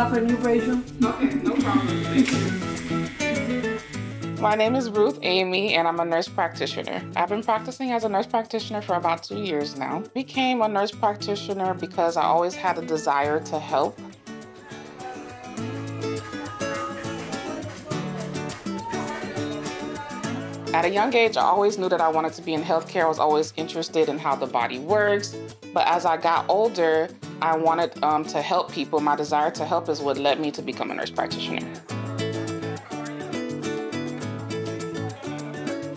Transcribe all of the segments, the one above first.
offering you, Rachel? Okay, no problem. Thank you. My name is Ruth Aime, and I'm a nurse practitioner. I've been practicing as a nurse practitioner for about 2 years now. I became a nurse practitioner because I always had a desire to help. At a young age, I always knew that I wanted to be in healthcare. I was always interested in how the body works. But as I got older, I wanted to help people. My desire to help is what led me to become a nurse practitioner.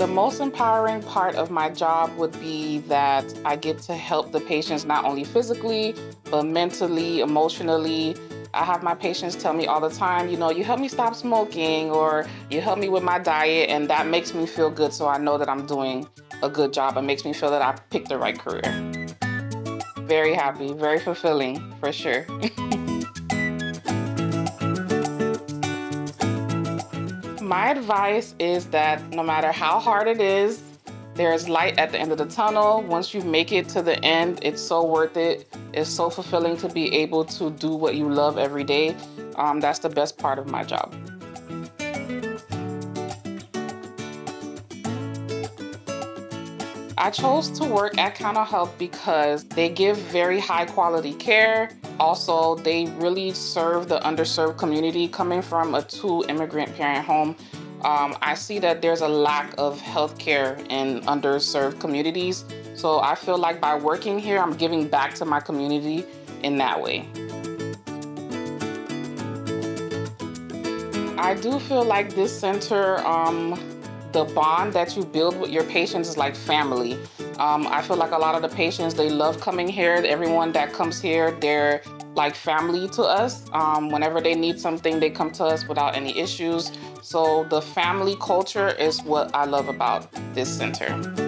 The most empowering part of my job would be that I get to help the patients not only physically, but mentally, emotionally. I have my patients tell me all the time, you know, you help me stop smoking or you help me with my diet, and that makes me feel good, so I know that I'm doing a good job. It makes me feel that I picked the right career. Very happy, very fulfilling, for sure. My advice is that no matter how hard it is, there is light at the end of the tunnel. Once you make it to the end, it's so worth it. It's so fulfilling to be able to do what you love every day. That's the best part of my job. I chose to work at Cano Health because they give very high quality care. Also, they really serve the underserved community. Coming from a 2 immigrant parent home, I see that there's a lack of healthcare in underserved communities. So I feel like by working here, I'm giving back to my community in that way. I do feel like this center, the bond that you build with your patients is like family. I feel like a lot of the patients, they love coming here. Everyone that comes here, they're like family to us. Whenever they need something, they come to us without any issues. So the family culture is what I love about this center.